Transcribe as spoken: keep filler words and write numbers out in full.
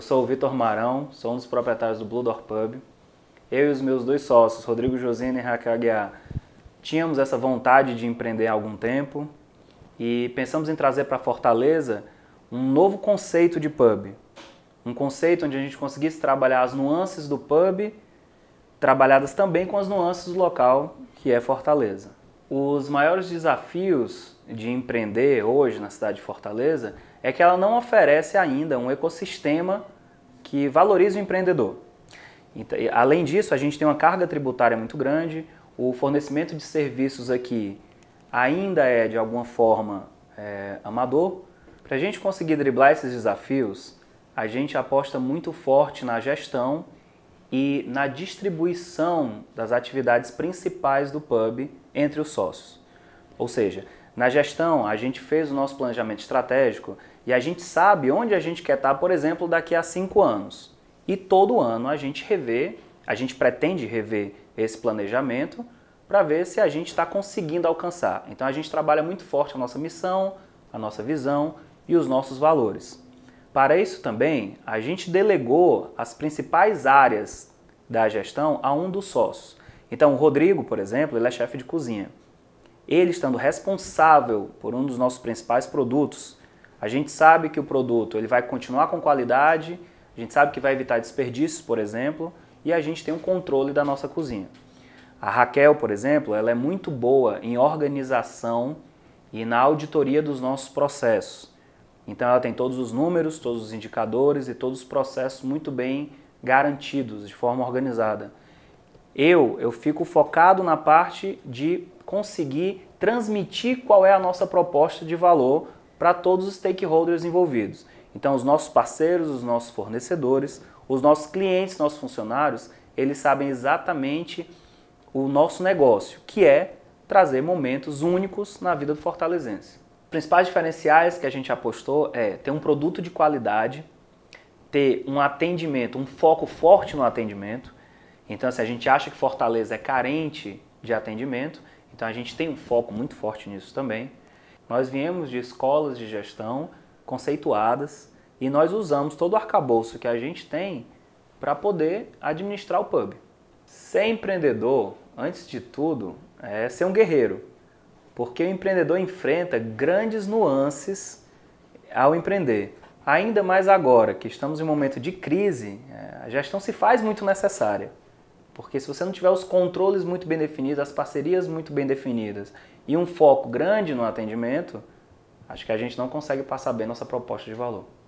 Eu sou o Vitor Marão, sou um dos proprietários do Blue Door Pub. Eu e os meus dois sócios, Rodrigo Josino e Raquel Aguiar, tínhamos essa vontade de empreender há algum tempo e pensamos em trazer para Fortaleza um novo conceito de pub. Um conceito onde a gente conseguisse trabalhar as nuances do pub, trabalhadas também com as nuances do local, que é Fortaleza. Os maiores desafios de empreender hoje na cidade de Fortaleza é que ela não oferece ainda um ecossistema que valorize o empreendedor. Além disso, a gente tem uma carga tributária muito grande, o fornecimento de serviços aqui ainda é, de alguma forma, é, amador. Para a gente conseguir driblar esses desafios, a gente aposta muito forte na gestão e na distribuição das atividades principais do pub entre os sócios. Ou seja, na gestão, a gente fez o nosso planejamento estratégico e a gente sabe onde a gente quer estar, por exemplo, daqui a cinco anos. E todo ano a gente revê, a gente pretende rever esse planejamento para ver se a gente está conseguindo alcançar. Então a gente trabalha muito forte a nossa missão, a nossa visão e os nossos valores. Para isso também, a gente delegou as principais áreas da gestão a um dos sócios. Então o Rodrigo, por exemplo, ele é chefe de cozinha. Ele estando responsável por um dos nossos principais produtos, a gente sabe que o produto ele vai continuar com qualidade. A gente sabe que vai evitar desperdícios, por exemplo, e a gente tem um controle da nossa cozinha. A Raquel, por exemplo, ela é muito boa em organização e na auditoria dos nossos processos. Então ela tem todos os números, todos os indicadores e todos os processos muito bem garantidos, de forma organizada. Eu, eu fico focado na parte de conseguir transmitir qual é a nossa proposta de valor para todos os stakeholders envolvidos. Então os nossos parceiros, os nossos fornecedores, os nossos clientes, nossos funcionários, eles sabem exatamente o nosso negócio, que é trazer momentos únicos na vida do fortalezense. Os principais diferenciais que a gente apostou é ter um produto de qualidade, ter um atendimento, um foco forte no atendimento. Então se a gente acha que Fortaleza é carente de atendimento, então a gente tem um foco muito forte nisso também. Nós viemos de escolas de gestão conceituadas e nós usamos todo o arcabouço que a gente tem para poder administrar o pub. Ser empreendedor, antes de tudo, é ser um guerreiro, porque o empreendedor enfrenta grandes nuances ao empreender. Ainda mais agora, que estamos em um momento de crise, a gestão se faz muito necessária, porque se você não tiver os controles muito bem definidos, as parcerias muito bem definidas e um foco grande no atendimento, acho que a gente não consegue passar bem nossa proposta de valor.